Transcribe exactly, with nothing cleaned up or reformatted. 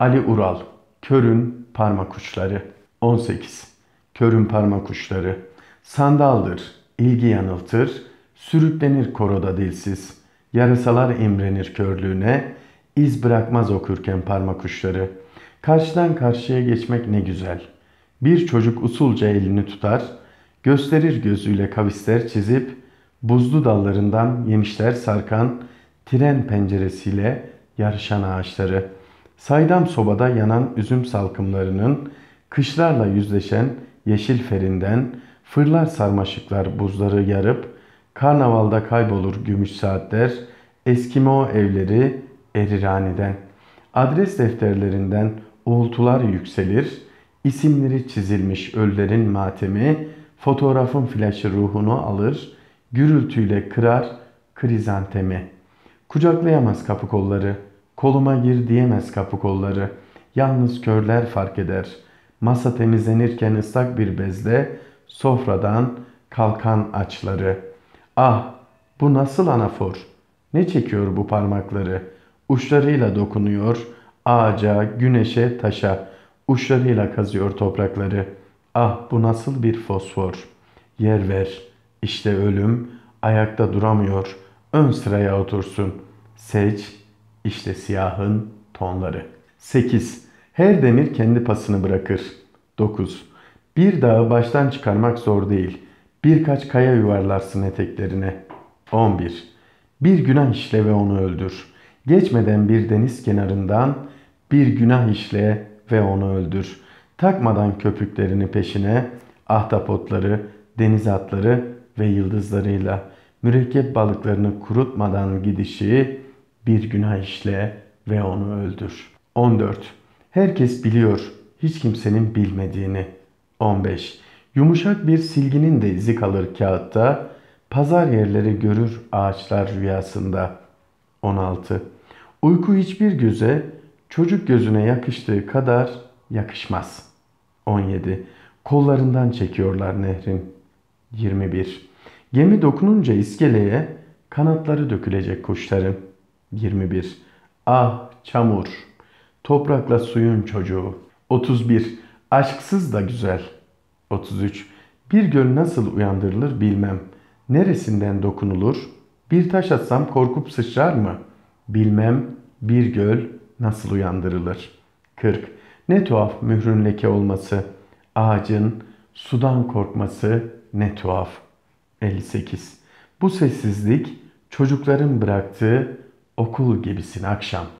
Ali Ural, Körün Parmak Uçları. on sekiz. Körün parmak uçları. Sandaldır, ilgi yanıltır, sürüklenir koroda dilsiz. Yarasalar imrenir körlüğüne, iz bırakmaz okurken parmak uçları. Karşıdan karşıya geçmek ne güzel. Bir çocuk usulca elini tutar, gösterir gözüyle kavisler çizip, buzlu dallarından yemişler sarkan, tren penceresiyle yarışan ağaçları. Saydam sobada yanan üzüm salkımlarının, kışlarla yüzleşen yeşil ferinden, fırlar sarmaşıklar buzları yarıp, karnavalda kaybolur gümüş saatler, Eskimo evleri erir aniden. Adres defterlerinden uğultular yükselir, isimleri çizilmiş ölülerin matemi, fotoğrafın flaşı ruhunu alır, gürültüyle kırar krizantemi. Kucaklayamaz kapı kolları, koluma gir diyemez kapı kolları, yalnız körler fark eder. Masa temizlenirken ıslak bir bezle sofradan kalkan açları. Ah, bu nasıl anafor? Ne çekiyor bu parmakları? Uçlarıyla dokunuyor ağaca, güneşe, taşa. Uçlarıyla kazıyor toprakları. Ah, bu nasıl bir fosfor? Yer ver. İşte ölüm ayakta duramıyor. Ön sıraya otursun. Seç. İşte siyahın tonları. sekiz. Her demir kendi pasını bırakır. dokuz. Bir dağı baştan çıkarmak zor değil. Birkaç kaya yuvarlarsın eteklerine. on bir. Bir günah işle ve onu öldür. Geçmeden bir deniz kenarından bir günah işle ve onu öldür. Takmadan köpüklerini peşine, ahtapotları, deniz atları ve yıldızlarıyla mürekkep balıklarını kurutmadan gidişi, bir günah işle ve onu öldür. on dört. Herkes biliyor, hiç kimsenin bilmediğini. on beş. Yumuşak bir silginin de izi kalır kağıtta, pazar yerleri görür ağaçlar rüyasında. on altı. Uyku hiçbir göze, çocuk gözüne yakıştığı kadar yakışmaz. on yedi. Kollarından çekiyorlar nehrin. yirmi bir. Gemi dokununca iskeleye, kanatları dökülecek kuşların. yirmi bir. Ah çamur, toprakla suyun çocuğu. otuz bir. Aşksız da güzel. otuz üç. Bir göl nasıl uyandırılır bilmem. Neresinden dokunulur? Bir taş atsam korkup sıçrar mı? Bilmem bir göl nasıl uyandırılır. kırk. Ne tuhaf mührün leke olması. Ağacın sudan korkması ne tuhaf. elli sekiz. Bu sessizlik çocukların bıraktığı okul gibisin akşam.